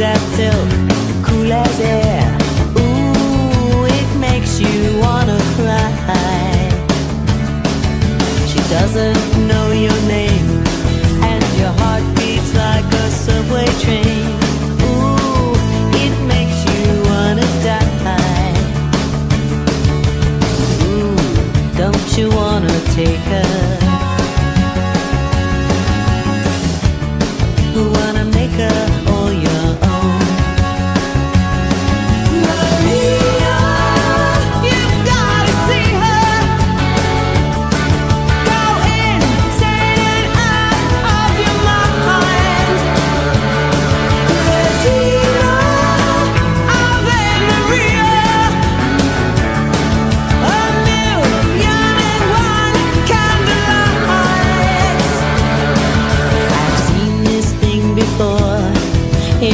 that silk, cool as air. Ooh, it makes you wanna cry. She doesn't know your name, and your heart beats like a subway train. Ooh, it makes you wanna die. Ooh, don't you wanna take her?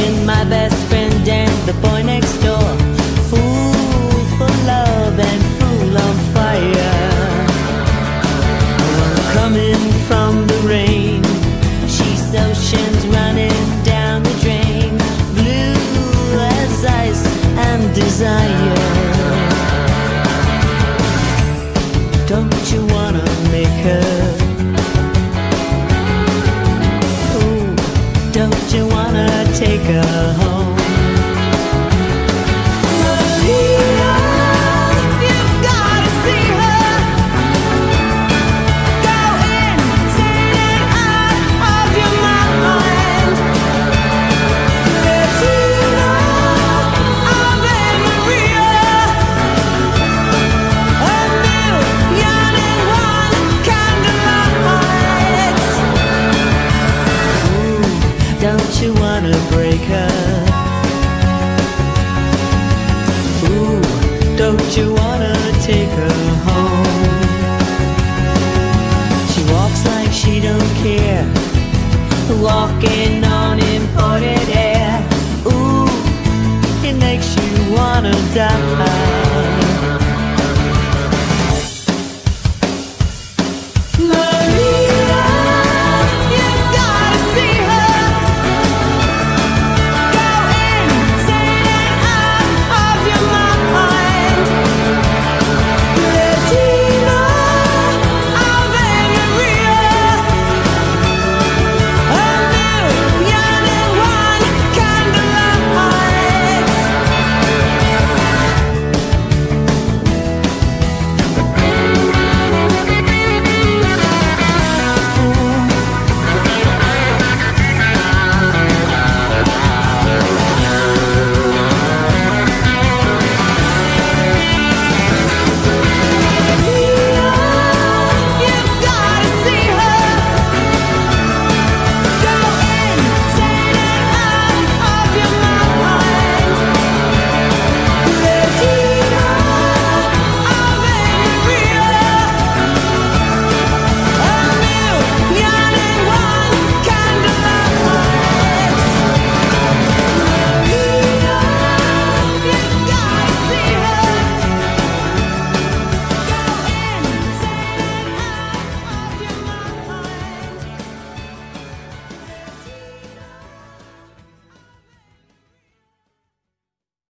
In my best friend and the boy next door, fool for love and fool on fire. I'm coming from the rain, she's oceans running down the drain, blue as ice and desire. Don't you wanna make her? Don't you wanna take her home? Don't you wanna break her? Ooh, don't you wanna take her home? She walks like she don't care, walking on imported